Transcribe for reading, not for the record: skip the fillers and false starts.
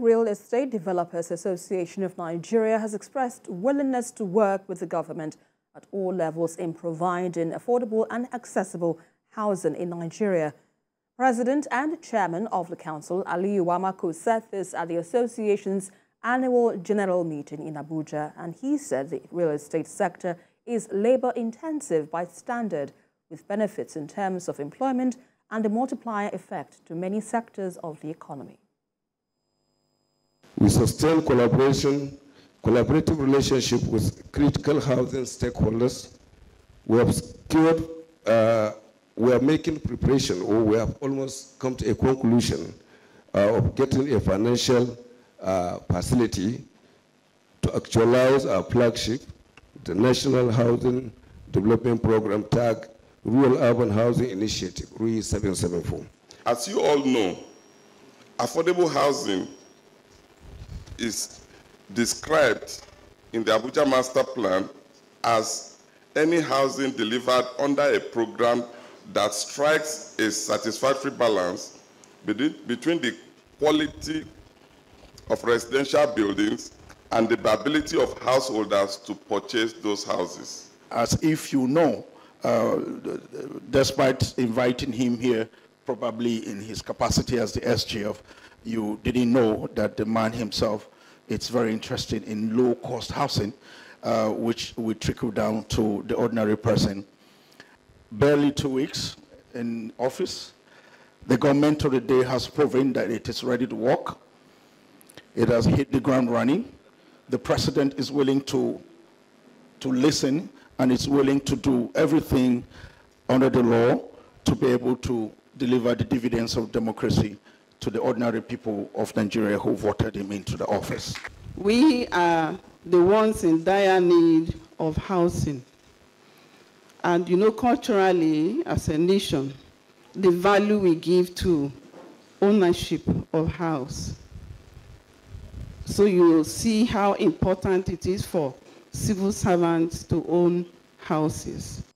Real Estate Developers Association of Nigeria has expressed willingness to work with the government at all levels in providing affordable and accessible housing in Nigeria. President and Chairman of the Council, Ali Uwamaku, said this at the association's annual general meeting in Abuja, and he said the real estate sector is labor-intensive by standard, with benefits in terms of employment and a multiplier effect to many sectors of the economy. We sustain collaborative relationship with critical housing stakeholders. We are making preparation, or we have almost come to a conclusion of getting a financial facility to actualize our flagship, the National Housing Development Program, TAG, Rural Urban Housing Initiative, RUI 774. As you all know, affordable housing is described in the Abuja Master Plan as any housing delivered under a program that strikes a satisfactory balance between the quality of residential buildings and the ability of householders to purchase those houses. As if you know, despite inviting him here, probably in his capacity as the SGF, you didn't know that the man himself is very interested in low-cost housing, which would trickle down to the ordinary person. Barely 2 weeks in office, the government of the day has proven that it is ready to work. It has hit the ground running. The president is willing to listen, and is willing to do everything under the law to be able to deliver the dividends of democracy to the ordinary people of Nigeria who voted him into the office. We are the ones in dire need of housing. And you know, culturally, as a nation, the value we give to ownership of house. So you will see how important it is for civil servants to own houses.